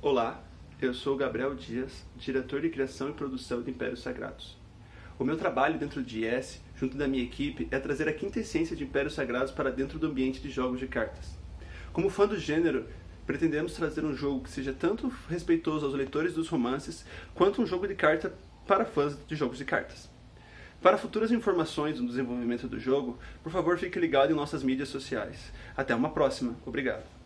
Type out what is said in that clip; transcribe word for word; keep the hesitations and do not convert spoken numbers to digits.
Olá, eu sou Gabriel Dias, diretor de criação e produção do Impérios Sagrados. O meu trabalho dentro do I S, junto da minha equipe, é trazer a quinta essência de Impérios Sagrados para dentro do ambiente de jogos de cartas. Como fã do gênero, pretendemos trazer um jogo que seja tanto respeitoso aos leitores dos romances, quanto um jogo de carta para fãs de jogos de cartas. Para futuras informações no desenvolvimento do jogo, por favor fique ligado em nossas mídias sociais. Até uma próxima. Obrigado.